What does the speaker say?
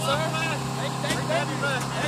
sir. Thank you, man.